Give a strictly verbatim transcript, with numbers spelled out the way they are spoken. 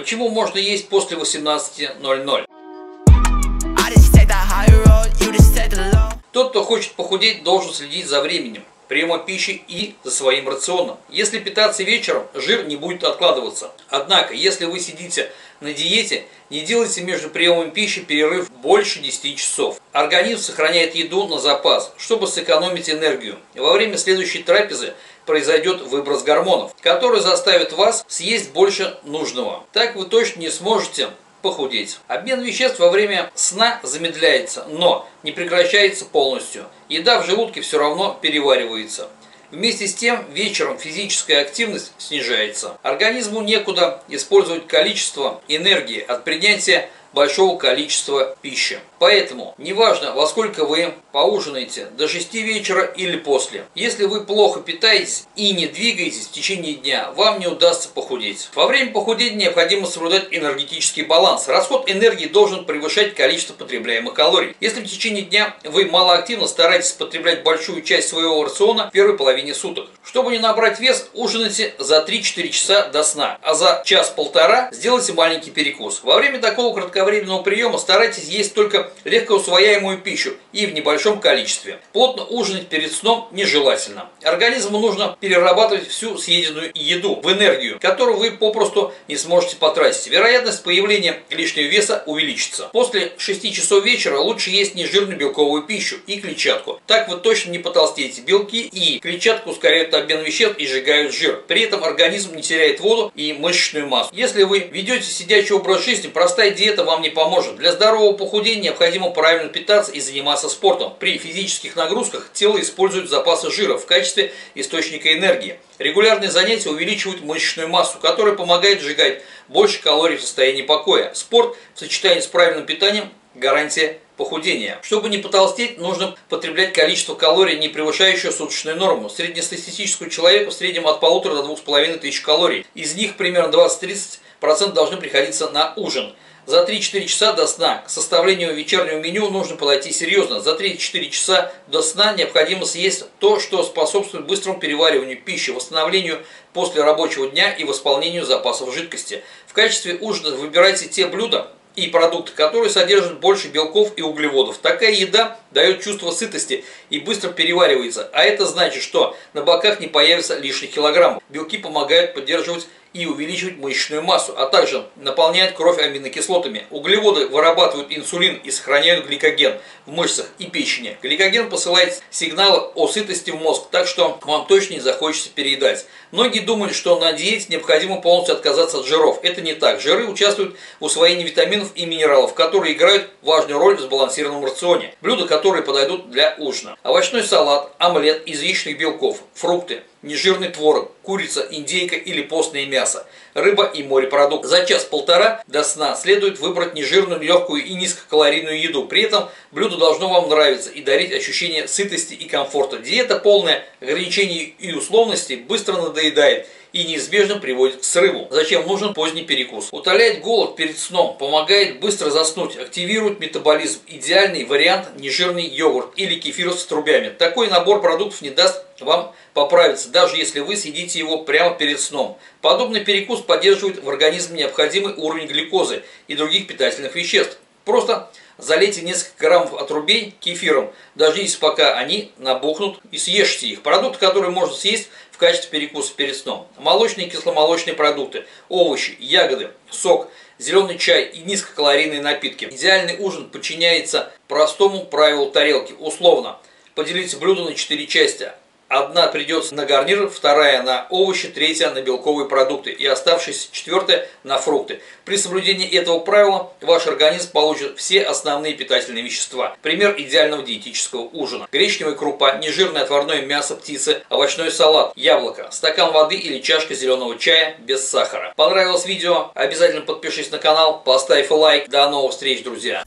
Почему можно есть после восемнадцати ноль-ноль? Тот, кто хочет похудеть, должен следить за временем приема пищи и за своим рационом. Если питаться вечером, жир не будет откладываться. Однако, если вы сидите на диете, не делайте между приемом пищи перерыв больше десяти часов. Организм сохраняет еду на запас, чтобы сэкономить энергию. Во время следующей трапезы произойдет выброс гормонов, который заставит вас съесть больше нужного. Так вы точно не сможете похудеть. Обмен веществ во время сна замедляется, но не прекращается полностью. Еда в желудке все равно переваривается. Вместе с тем, вечером физическая активность снижается. Организму некуда использовать количество энергии от принятия большого количества пищи. Поэтому, неважно, во сколько вы поужинаете, до шести вечера или после, если вы плохо питаетесь и не двигаетесь в течение дня, вам не удастся похудеть. Во время похудения необходимо соблюдать энергетический баланс. Расход энергии должен превышать количество потребляемых калорий. Если в течение дня вы малоактивно стараетесь потреблять большую часть своего рациона в первой половине суток. Чтобы не набрать вес, ужинайте за три-четыре часа до сна, а за час-полтора сделайте маленький перекус. Во время такого кратковременного временного приема старайтесь есть только легкоусвояемую пищу и в небольшом количестве. Плотно ужинать перед сном нежелательно. Организму нужно перерабатывать всю съеденную еду в энергию, которую вы попросту не сможете потратить. Вероятность появления лишнего веса увеличится. После шести часов вечера лучше есть нежирную белковую пищу и клетчатку. Так вы точно не потолстеете. Белки и клетчатка ускоряют обмен веществ и сжигают жир. При этом организм не теряет воду и мышечную массу. Если вы ведете сидячий образ жизни, простая диета вам не поможет. Для здорового похудения необходимо правильно питаться и заниматься спортом. При физических нагрузках тело использует запасы жира в качестве источника энергии. Регулярные занятия увеличивают мышечную массу, которая помогает сжигать больше калорий в состоянии покоя. Спорт в сочетании с правильным питанием – гарантия похудения. Чтобы не потолстеть, нужно потреблять количество калорий, не превышающее суточную норму. Среднестатистическому человеку в среднем от полутора до двух с половиной тысяч калорий. Из них примерно двадцать-тридцать процентов должны приходиться на ужин. За три-четыре часа до сна к составлению вечернего меню нужно подойти серьезно. За три-четыре часа до сна необходимо съесть то, что способствует быстрому перевариванию пищи, восстановлению после рабочего дня и восполнению запасов жидкости. В качестве ужина выбирайте те блюда и продукты, которые содержат больше белков и углеводов. Такая еда дает чувство сытости и быстро переваривается, а это значит, что на боках не появится лишних килограммов. Белки помогают поддерживать и увеличивать мышечную массу, а также наполняют кровь аминокислотами. Углеводы вырабатывают инсулин и сохраняют гликоген в мышцах и печени. Гликоген посылает сигналы о сытости в мозг, так что вам точно не захочется переедать. Многие думают, что на диете необходимо полностью отказаться от жиров. Это не так. Жиры участвуют в усвоении витаминов и минералов, которые играют важную роль в сбалансированном рационе. Блюда, которые подойдут для ужина: овощной салат, омлет из яичных белков, фрукты, нежирный творог, курица, индейка или постное мясо, рыба и морепродукты. За час-полтора до сна следует выбрать нежирную, легкую и низкокалорийную еду. При этом блюдо должно вам нравиться и дарить ощущение сытости и комфорта. Диета, полная ограничений и условностей, быстро надоедает и неизбежно приводит к срыву. Зачем нужен поздний перекус? Утоляет голод перед сном, помогает быстро заснуть, активирует метаболизм. Идеальный вариант – нежирный йогурт или кефир с трубями. Такой набор продуктов не даст вам поправиться, даже если вы съедите его прямо перед сном. Подобный перекус поддерживает в организме необходимый уровень глюкозы и других питательных веществ. Просто залейте несколько граммов отрубей кефиром, дождитесь, пока они набухнут, и съешьте их. Продукты, которые можно съесть в качестве перекуса перед сном: молочные и кисломолочные продукты, овощи, ягоды, сок, зеленый чай и низкокалорийные напитки. Идеальный ужин подчиняется простому правилу тарелки. Условно поделите блюдо на четыре части. Одна придется на гарнир, вторая на овощи, третья на белковые продукты и оставшаяся четвертая на фрукты. При соблюдении этого правила ваш организм получит все основные питательные вещества. Пример идеального диетического ужина: гречневая крупа, нежирное отварное мясо птицы, овощной салат, яблоко, стакан воды или чашка зеленого чая без сахара. Понравилось видео? Обязательно подпишись на канал, поставь лайк. До новых встреч, друзья!